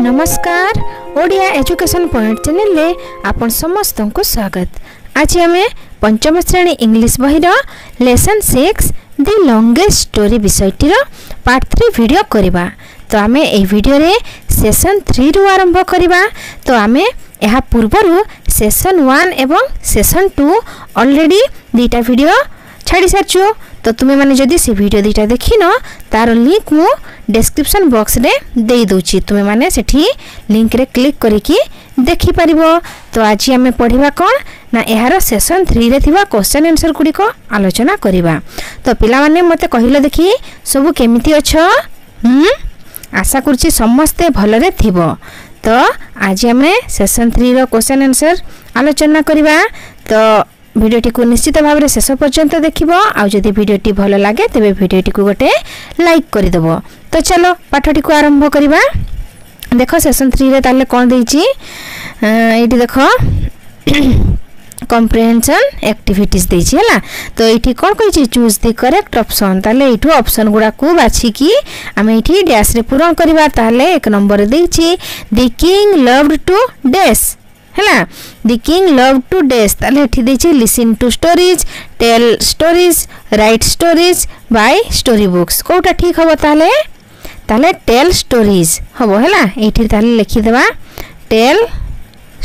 नमस्कार Odia education point channel ले आपन समस्त को स्वागत। आज आम पंचम श्रेणी इंग्लिश बहिर लेसन 6 दि लॉन्गेस्ट स्टोरी विषयटीर पार्ट 3 वीडियो करवा। तो आम ए वीडियो रे सेशन 3 रु आरंभ करवा। तो आम यह पूर्वर सेशन 1 एवं सेशन 2 ऑलरेडी दीटा वीडियो छाड़ी सारिचु। तो तुम्हें मैंने जदि से वीडियो दीटा देखिन तार लिंक मु डिस्क्रिप्शन बॉक्स रे दे दूची, तुम्हें मैंने सेठी लिंक रे क्लिक करिकि देखि परिबो। तो आज हमें पढ़िबा कोन ना एहार सेशन 3 रे थिबा क्वेश्चन आंसर गुडी को आलोचना करिबा। तो पिला माने मते कहिलो देखि सब केमिति अछो, आशा करछि समस्ते भलो रे थिबो। तो आज हमें सेशन 3 रो क्वेश्चन आंसर आलोचना करिबा। तो वीडियोटी को निश्चित भाव में शेष पर्यंत देखिबो। आ जदि वीडियोटी भलो लागे तबे वीडियोटी को गोटे लाइक करि देबो। तो चलो पाठटी को आरंभ करिबा। देखो सेशन 3 रे ताले कोन देछि, एटी देखो कॉम्प्रिहेंशन एक्टिविटीज देछि हला। तो एठी कोन कहिछि चूज द करेक्ट ऑप्शन। ताले एठो ऑप्शन गुडा को बाछि कि हम एठी डैश रे पूरण करिबा। ताले एक नंबर देछि the king loved to dash हला, the king love to dash. ताले एठी देछि listen to stories, tell stories, write stories by story books. कोटा ठीक हबो? ताले ताले टेल स्टोरीज हबो हला। एठी ताले लिखि देबा टेल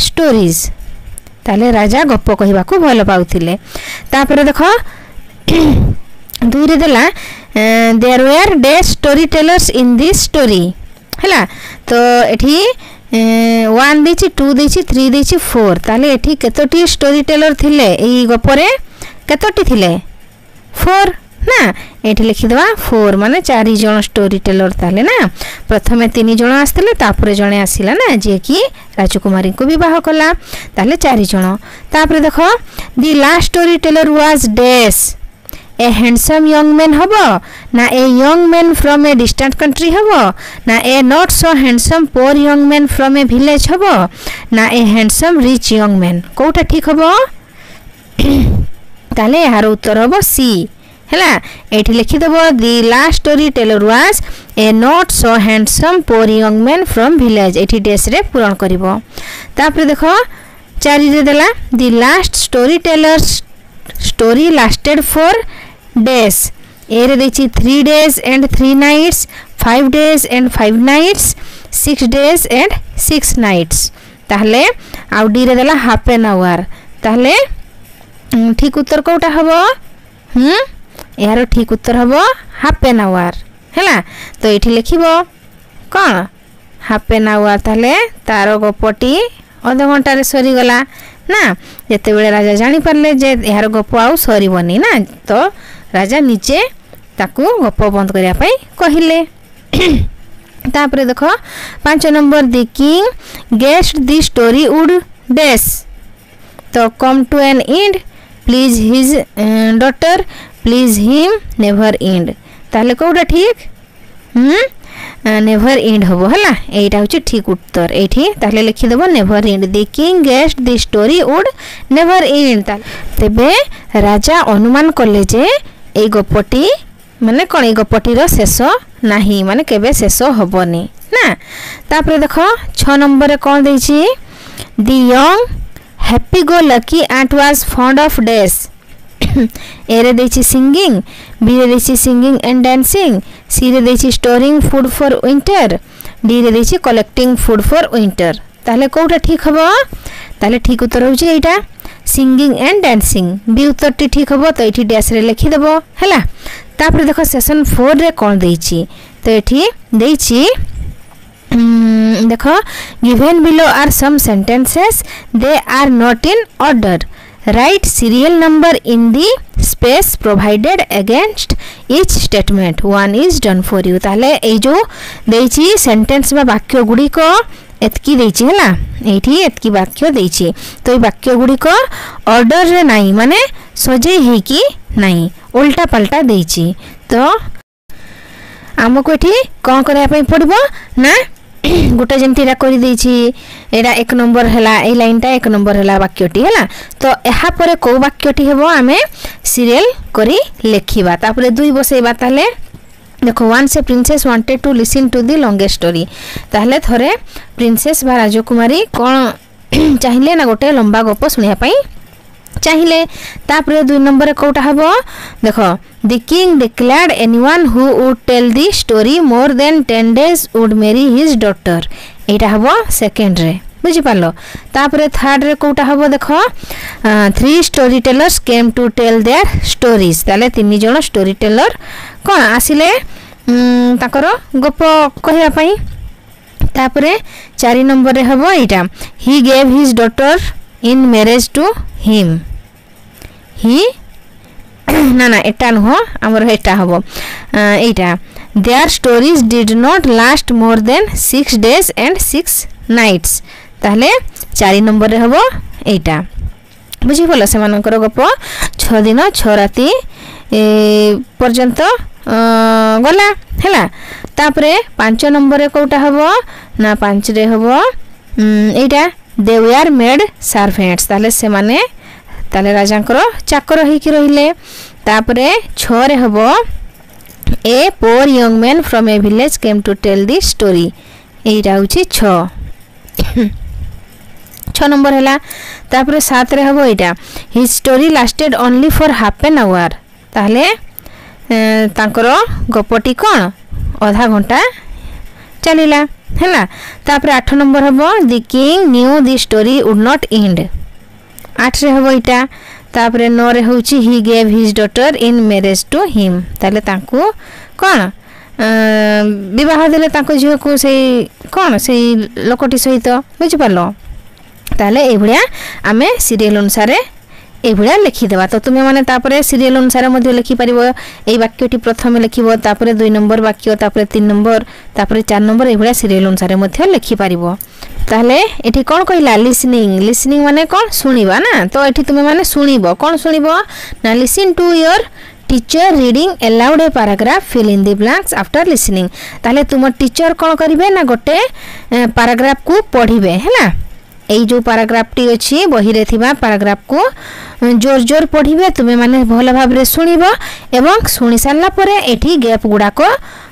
स्टोरीज। ताले राजा गप्प कहिबा को भलो पाउथिले। तापर देखो दुई रे देला there were dash story tellers in this story हला। तो एठी 1 देछि, 2 देछि, 3 देछि, 4। ताले एठी केतोटी स्टोरी टेलर थिले एई गपरे? केतोटी थिले 4 ना। एठी लिखि देबा 4 माने 4 जण स्टोरी टेलर ताले ना। प्रथमे 3 जण आस्थिले, तापरे जणे आसिला ना जे की राजकुमारी को विवाह कला। ताले 4 जण। तापरे देखो the last story teller was dash a handsome young man हबो ना a young man from a distant country हबो ना a not so handsome poor young man from a village हबो ना a handsome rich young man. कोटा ठीक हबो? ताले यार उत्तर हबो सी हला। एठी लिखि देबो the last story teller was a not so handsome poor young man from village. एठी डैश रे पूरण करिवो। तापर देखो 4 रे देला the last story tellers story lasted for days. A रे देछि 3 days and 3 nights, 5 days and 5 nights, 6 days and 6 nights. ताहले आ डी रे देला हाफ एन आवर। ताहले ठीक उत्तर कोटा हबो? यार ठीक उत्तर हबो हाफ एन आवर हैला। तो एठी लिखिबो कोन हाफ एन आवर। ताहले तारो गपटी आधा घंटा रे सरी गला ना। जते बेले राजा जानि परले जे यार गप आउ सरीबनी ना। तो राजा नीचे ताकू गप बंद करिया पई कहिले। तापर देखो 5 number the king guessed the story would dash. तो come to an end, please his daughter, please him, never end. ताले कोडा ठीक नेवर एंड हबो हला। एटा होची ठीक उत्तर। एठी ताले लिखि देबो never end the king guessed the story would never end. तबे राजा अनुमान करले जे ए गपटी माने कोन ए गपटी रो शेष नाही, माने केबे शेष हबोनी ना। तापर देखो 6 नंबर रे कोन देछि the young happy go lucky ant was fond of dash. A रे देछि सिंगिंग, बी रे देछि सिंगिंग एंड डांसिंग, सी रे देछि storing food for winter, D रे देछि कलेक्टिंग फूड फॉर विंटर। ताले कोटा ठीक हबो? ताले ठीक उत्तर होउचे एटा सिंगिंग एंड डांसिंग। बी उत्तर टी ठीक हबो। तो एठी डैश रे लिखि देबो हैला। तापर देखो सेशन 4 रे कोन देछि। तो एठी देछि देखो given below are some sentences they are not in order, write serial number in the space provided against each statement, one is done for you. ताले ए जो देछि सेंटेंस बा वाक्य गुडी को एतकी देछि हैला। एठी एतकी वाक्य देछि। तो ए वाक्य गुडी को ऑर्डर रे नाही, माने सजे हे कि नाही, उल्टा पलटा देछि। तो हमको एठी कोन करया पई पड़बो ना। गोटे जमतीरा करी देछि एडा 1 नंबर हला, ए लाइनटा 1 नंबर हला वाक्यटी हला। तो एहा परे को वाक्यटी हेबो आमे सीरियल करी लेखिबा। तापरे 2 बसेबा। ताले देखो once a princess wanted to listen to the longest story. ताहले थरे प्रिंसेस बा राजकुमारी कौन चाहिए ना गोटे लंबा गप शुणापी चाहिए। तापर दुई नंबर कौटा हम देख the king declared anyone who would tell the story more than 10 days would marry his daughter. यहाँ हम सेकेंड रे बुझिपार। तापर थर्ड रे कौटा हम देख 3 story tellers came to tell their stories. ताले 3 जन स्टोरी टेलर कौन आसिले ताकर गप कहवाई। तापर 4 नंबर रे हम यहाँ he gave his daughter in marriage to him. ही ना ना एटा नुह आमर एटा हम एटा their stories did not last more than 6 days and 6 nights। ताहले 4 नंबर रे हम एटा बुझीगल। से मानकर गप 6 दिन 6 राति पर्यंत गला हैला। तापरे 5 नंबर कोटा हम ना 5 रे हम एटा दे वर मेड सर्वेन्ट्स। ताहले से माने ताले राजांकर चाकर होइकि रहिले। तापरे 6 रे हम a poor young man from a village came to tell the story. एटा होछि 6 नंबर हैला। तापर 7 रे हम एटा his story lasted only for half an hour. ताहले तांकर गपटी कोन आधा घंटा चलिला हैला। तापर 8 नंबर हम the king knew the story would not end. 8 रे हम एटा। तापर 9 रे होउची he gave his daughter in marriage to him. ताले तांकु कोन विवाह देले तांको झियो को से कोन से लोकटी सहित बुझि पालो। ताले ए भुडिया आमे सीरियल अनुसार ए भुडिया लिखि देबा। तो तुमे माने तापर सीरियल अनुसार मध्ये लिखि परिबो। ए वाक्यटी प्रथमे लिखिबो, तापर 2 नंबर वाक्य, तापर 3 नंबर, तापर 4 नंबर ए भुडिया सीरियल अनुसार मध्ये लिखि परिबो। ताले एठी कोन कहला लिसनिंग। लिसनिंग माने कोन सुनिबा ना। तो एठी तुमे माने सुनिबो, कोन सुनिबो ना listen to your teacher reading aloud a paragraph fill in the blanks after listening. ताले तुम टीचर कौन करिवे ना गोटे पैराग्राफ को पढ़िबे हैला। एई जो पैराग्राफ टी अछि बही रे थिबा पैराग्राफ को जोर जोर पढ़िबे। तुमे माने भल भाव रे सुनिबो एवं सुनि सारला परे एठी गैप गुडा को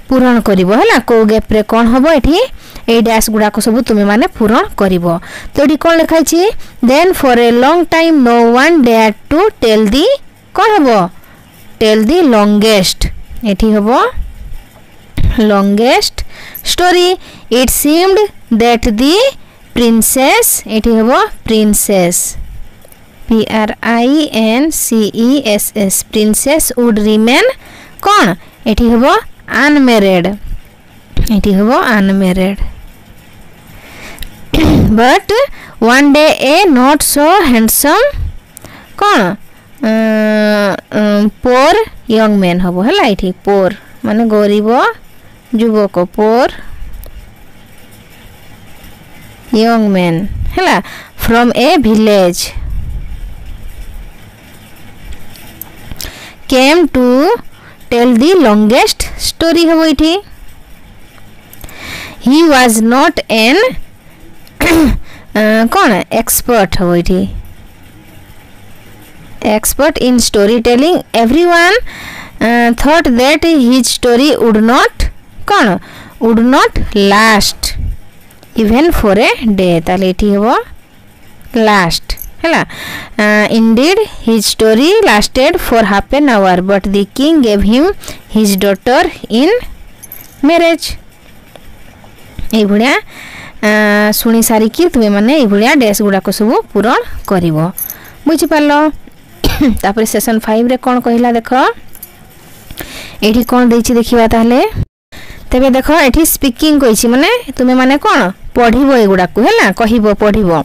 पूरण करिवो हैला। को गैप रे कोन होबो एठी ए डैश गुडा को सब तुमे माने पूरण करिवो। तो एडी कोन लिखाइ छी then for a long time no one dare to tell the कोन होबो टेल दि लॉन्गेस्ट। एठी हम longest story. It seemed that the princess एठी हम princess PRINCESS princess would remain कौन एठी हम अनमैरिड। एठी हम unmarried. But one day a not so handsome कौन पोर यंग मैन हम है ये पोर माने गरीब युवक पोर यंग मैन है from a village came to tell the longest story हम ये ही वाज नॉट एन कौन एक्सपर्ट हम ये expert in story telling. Everyone thought that his story would not last even for a day. ताले एठी हो last हैला। Indeed his story lasted for half an hour but the king gave him his daughter in marriage. ए भुडिया सुनी सारी कि तुमे माने ए भुडिया डैश गुडा को सब पूरण करिवो बुझि पालो। तापर सेशन 5 रे कौन कहला देख एठी कौन देछि देखिबा। ताहले तबे देख एठी स्पीकिंग कहिछि माने तुमे माने कौन पढ़िबो ए गुडा को हैला कहिबो पढ़िबो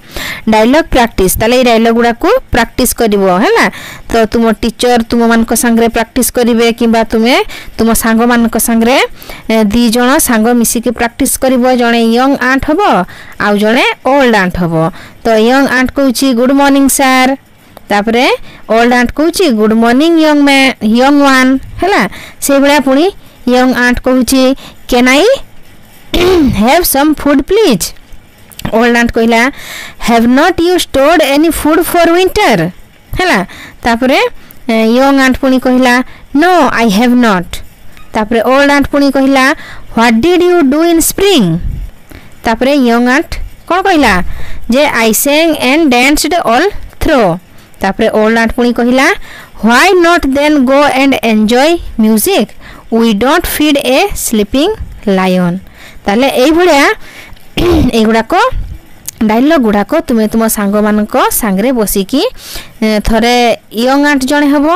डायलॉग प्रैक्टिस। ताले ए डायलॉग गुडा को प्रैक्टिस करिवो हैला। तो तुम टीचर तुम मान को संग रे प्रैक्टिस करिवे किबा तुमे तुम सांग मान को संग रे दी जण सांग मिसी के प्रैक्टिस करिवो। जणे यंग आंट हबो आ जणे ओल्ड आंट हबो। तो यंग आंट कहूछि गुड मॉर्निंग सर। तापरे ओल्ड आंट कहूछि good morning young man young one हैला। से बेला पुणी यंग आंट कहूछि can I have some food please. Old ant कहला have not you stored any food for winter हैला। तापरे यंग आंट पुणी कहला नो आई हैव नॉट। तापरे ओल्ड आंट पुणी कहला what did you do in spring. तापरे यंग आंट कौन कहला जे I sang and danced all through. तापरे ओल्ड आंट पुणी कहला why not then go and enjoy music we don't feed a sleeping lion. ताले एई भलिया एई गुडाको डायलॉग गुड़ाक तुम्हें तुम सांग मान सांगे बसिकी थरे यंग आंट जड़े हम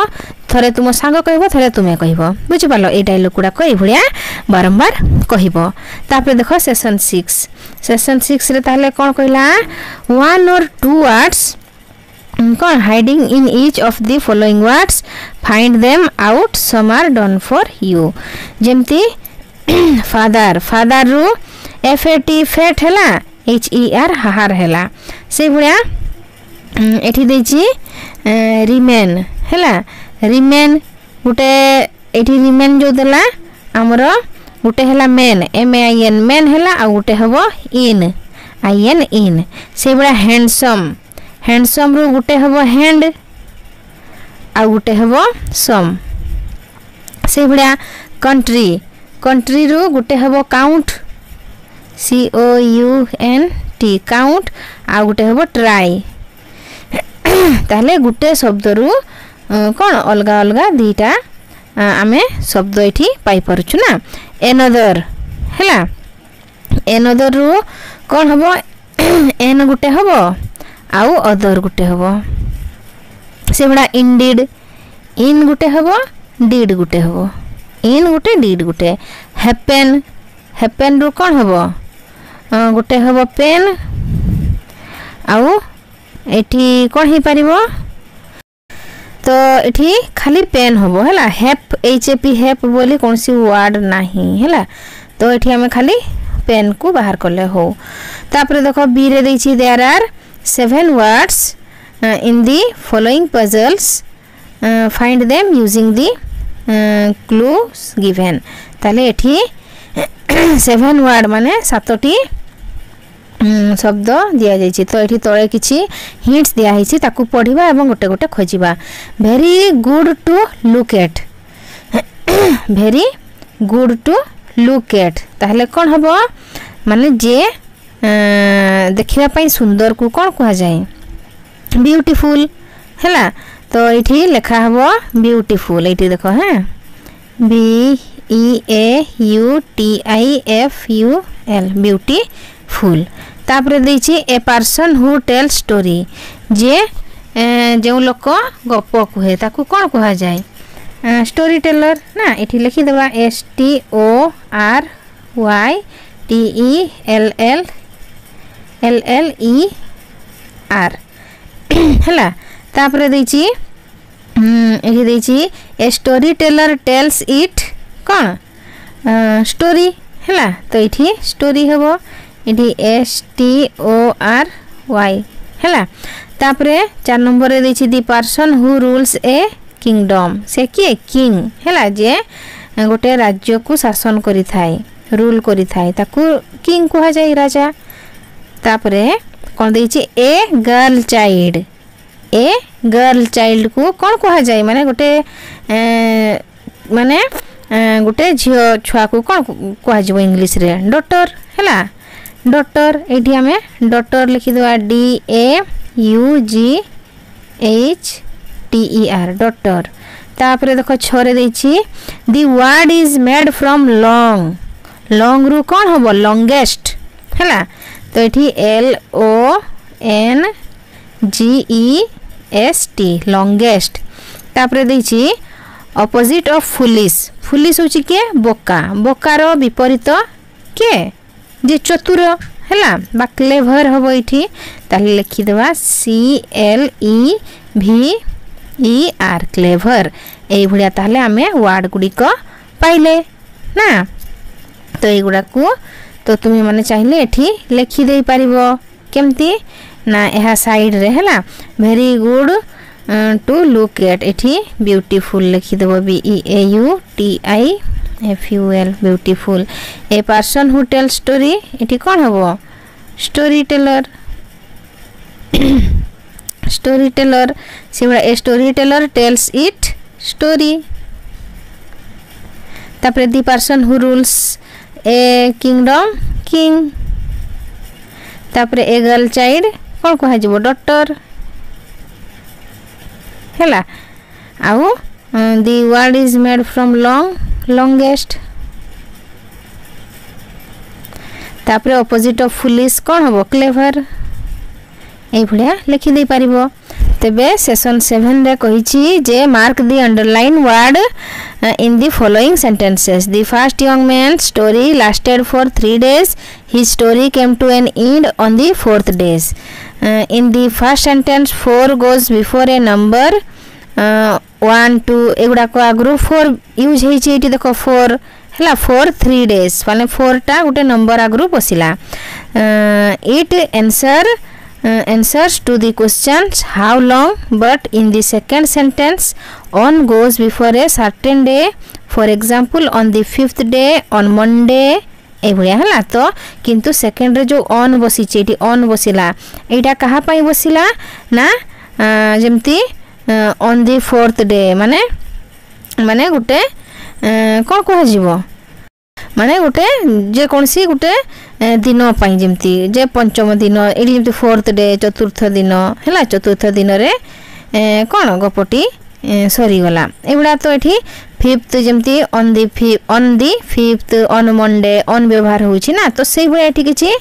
थे तुम सांग कह थे तुम्हें कह बुझिपाल ये डायलॉग गुड़ाक ये बारंबार कहपर। देख सेशन सिक्स कौन कहला वन और टू वर्ड्स कौन hiding in each of the following words find them out some are done for you. जमती फादर फादर रु FAT फैट है HER हाहार हैला से भुया एठी देछि रिमेन हैला रिमेन गुटे एठी रिमेन जो देला हमर गुटे हैला मेन MAIN मेन हैला आ गुटे हबो इन IN इन। से भुया हैंडसम रु गुटे हबो हैंड आ गुटे हबो सम। से भुया कंट्री रु गुटे हबो काउंट COUNT काउंट आ गुटे हम ट्राई। ताहले गुटे शब्द रु कौन अलगा अलगा दीटा आमे शब्द ये पाइपरचु ना। एनदर हैला एनदर रु कौन हम एन गुटे हम आउ अदर गुटे हम। से बड़ा इंडीड इन गुटे हम डीड गुटे हम इन गुटे डीड गुटे। हैपेन रु कौन हम गुटे हम पेन आउ एठी कौन ही पारिबो तो एठी खाली पेन हम हैला हेप HAP हेप बोली कौन सी वर्ड नाही हैला तो एठी हमें खाली पेन को बाहर करले हो। तापर देखो बी रे दैछि there are 7 words in the following puzzles find them using the clues given. ताले एठी 7 वर्ड माने 7टी शब्द दिया जाइए तो ये तले किसी हिंट्स दिखाई ताकू पढ़ा और गोटे गोटे खोजा। Very good to look at ताहले कौन हम माने जे देखा सुंदर को कौन कहुए ब्यूटीफुल हैला तो ये लिखा हम ब्यूटीफुल ये देख हाँ BEAUTIFUL ब्यूटीफुल। तापर देछि a person who tell story जे जो लोक गप कहे ताकू कौन कहा जाए स्टोरी टेलर ना। ये लिखिदेवा STORYTELLER हैला। तापर देछि एठी देछि a story teller tells it कौन स्टोरी हैला तो ये स्टोरी हम ये STORY हैला। तापरे 4 नंबर रे देछि the person who rules a kingdom से किए किंग हैला जे गोटे राज्य को शासन करी थाए रूल करी थाए ताकू किंग कहा जाए राजा। तापरे कौन देछि ए गर्ल चाइल्ड को कौन कहा जाए माने गोटे माने गोटे झियो छुआ को कौन कह इंग्लिश रे डॉटर हैला डॉटर ये आम डॉटर लिखिदेवा DAUGHTER डॉटर। तापर देख छे देछि the word is made from long long रु कौन हम लॉन्गेस्ट हैला तो ये LONGEST लॉन्गेस्ट। तापर देछि अपोजिट ऑफ फुलिश फुलिश होची के बोका बोकार विपरीत के जे चतुर हैला बा क्लेवर हम ये ताले लिखिदेवा CLEVER क्लेवर ये ताले आम वार्ड गुड़िक पाइले ना तो युड़ाक तो तुम्हें मैंने चाहिए ये लिखिदे पार केमती ना यह सैड्रे है very good to look at ये ब्यूटीफुल लिखिदेव BEAUTIFUL beautiful. A person who tell story ये कौन हम स्टोरी टेलर से a story teller tells it story. तापरे the person who rules a kingdom king तापरे a girl child कौन को है जो डॉक्टर हैला आउ the word is made from longest तापरे opposite of foolish कौन हो clever ए भुलिया लिखि दे पारिबो तेबे सेशन 7 रे कहिछि जे mark the underline word in the following sentences the first young man story lasted for 3 days his story came to an end on the 4th days in the first sentence 4 goes before a number 1 2 एगुडा को आगु 4 use हेइ छि eighty देखो 4 हला 4 3 days माने 4 टा गुटे नंबर आगु पसिला it answers to the questions how long but in the second sentence on goes before a certain day for example on the 5th day on Monday ए भुया हला तो किंतु सेकंड रे जो ऑन बसी चेटी ऑन बसिला एटा कहा पई बसिला ना जेमती ऑन द 4th डे माने माने गुटे कोन को हजिवो माने गुटे जे कोनसी गुटे दिनो पाई जेमती जे पंचम दिन ए जेमती 4th डे चतुर्थ दिन हैला चतुर्थ दिन रे कोन गपटी सॉरी गला एबडा तो एठी 5th जेमती on the 5th on Monday on व्यवहार होई छी ना तो सेई बे एठी किछि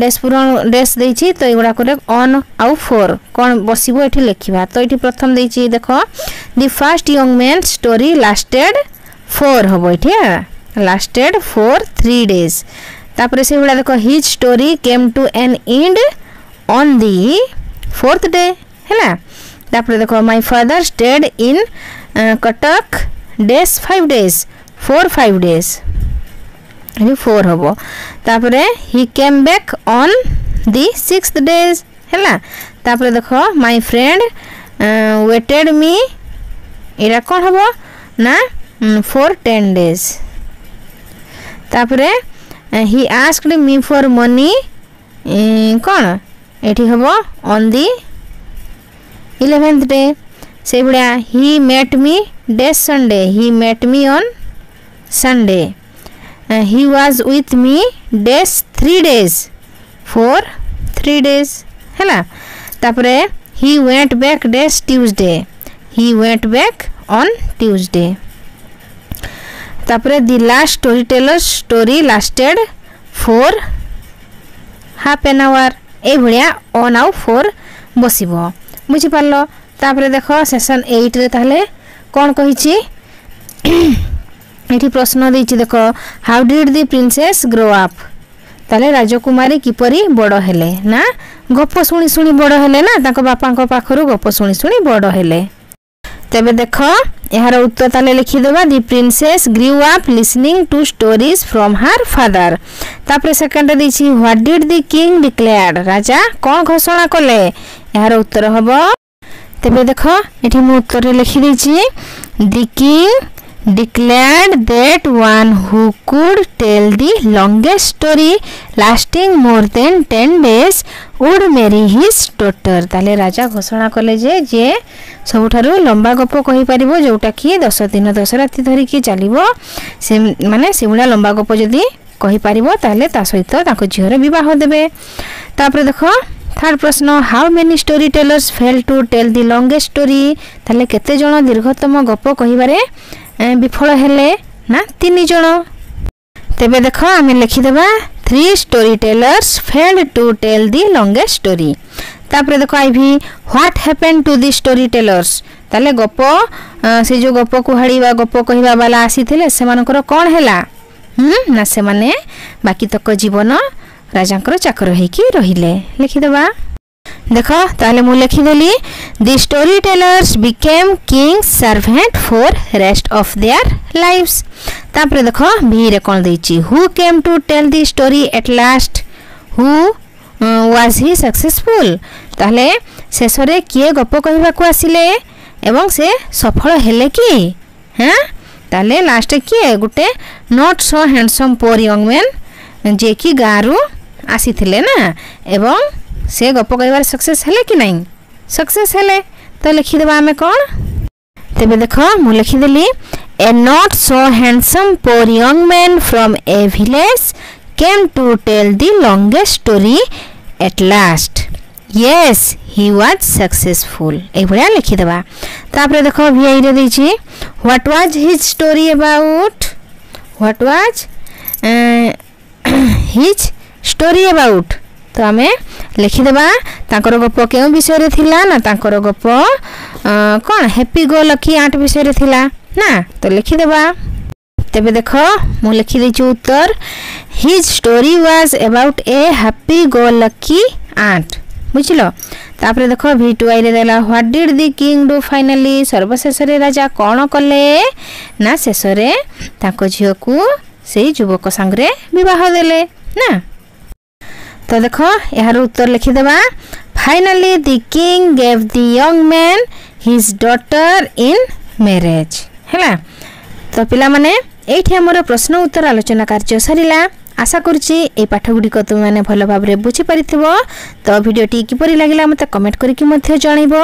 डैश पूरण डैश देई छी तो एबडा करे ऑन आउ 4 कोन बसिबो एठी लेखिबा तो एठी प्रथम देई छी देखो the first young man story lasted 4 होबो एठी लास्टेड फॉर 3 डेज तापरे से बडा देखो his story came to an end on the 4th day हैला तापरे देखो my father stayed in Cuttack days 5 days 4 5 days ये 4 होबो तापरे he came back on the 6th days हैला तापरे देखो माय फ्रेंड वेटेड मी एरा कोन होबो ना फॉर 10 डेज तापरे he asked me for money कोन एठी हबो on the 11th day से बडा he met me this Sunday he met me on Sunday he was with me this 3 days for 3 days हैला तापरे he went back this Tuesday he went back on Tuesday तापरे the last story teller story lasted for half an hour ए भलिया on आउ 4 बसिबो बुझि पालो तापरे देखो सेशन 8 रे ताले कोन कहि छि एठी प्रश्न दै छि देखो how did the princess grow up ताले राजकुमारी किपरि बडो हेले ना गप्प सुनी सुनी बडो हेले ना ताको बापा को पाखरु गप्प सुनी सुनी बडो हेले तबे देखो यार उत्तर ताले लिखि देबा the princess grew up listening to stories from her father तापरे सेकंड दै छी what did the king declare राजा कोन घोषणा करले यार उत्तर हबो तबे देखो एठी मु उत्तर रे लिखि दै छी the king declared that one who could tell the longest story lasting more than 10 days would marry his daughter ताले राजा घोषणा करले जे जे सबुठारो लंबा गप कहि परिबो जोटा कि 10 दिन 10 राती धरि कि चलिबो से माने सिमुला लंबा गप जदी कहि परिबो ताले ता सहित ताको झियर विवाह देबे तापर देखो थर्ड प्रश्न how many story tellers fail to tell the longest story ताले केते जण दीर्घतम गप कहि बारे विफल हेले ना 3 जण तेबे देखो हम लिखि देबा 3 story tellers failed to tell the longest story तापर देखो आईभी what happened to the story tellers ताले गप से जो गप कुहाडीवा गप कहिबा वाला आसीथिले से मानकर कोन हैला ना से माने बाकी तक जीवन राजांकर चाकर हेकी रहिले लिखि देबा देखो ताले मु लिखि देली the story tellers became king servant for rest of their lives तापर देखो भी रे कोन दैची who came to tell the story at last who was he successful ताले शेषरे किए गप कहिबा को आसिले एवं से सफल हेले की हां ताले लास्ट किए गुटे not so handsome poor young man जे की गारू आसीथिले ना एवं से गप कहिबार सक्सेस हेले की नहीं सक्सेस हेले तो लिखि देबा हमें कोन तबे देखो मु लिखि देली A not so handsome poor young man from a village came to tell the longest story at last. Yes, he was successful. एक बार लिखी दबा। तापरे देखो भी यही दीजिए। What was his story about? What was his story about? तो हमें लिखी दबा। तांकर गप क्यों विषय रे थिला ना तांकर गप कौन हैप्पी गो लकी आर्ट विषय रे थिला ना तो लिखी दबा। तेबे देखो मु लिखी देछु उत्तर his story was about a happy go lucky ant बुझिलो। तापरे देखो V2I रे देला what did the king do finally सर्वशेष रे राजा कोन कले ना शेष रे ताको झियो को सेही युवक संग रे विवाह देले ना। तो देखो यार उत्तर लिखी देबा finally the king gave the young man his daughter in marriage हैला। तो पिला माने एठी हमर प्रश्न उत्तर आलोचना कार्य सरिला। आशा करछि ए पाठ गुडी को तुम माने भलो भाबरे बुझि परिथिबो। तो वीडियो टी किपरि लागिला मते कमेंट करिकि मध्ये जणैबो।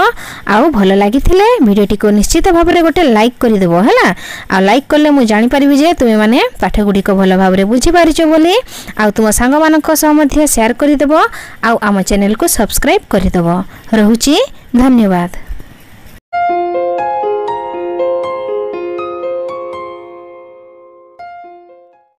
आउ भलो लागिथिले वीडियो टी को निश्चित भाबरे गोटे लाइक करि देबो हैला। आ लाइक करले मु जानि परिबि जे तुम माने पाठ गुडी को भलो भाबरे बुझि परिचो बोली। आउ तुम संग मानक सह मध्ये शेयर करि देबो। आउ आम चैनल को सब्सक्राइब करि देबो। रहुछि धन्यवाद।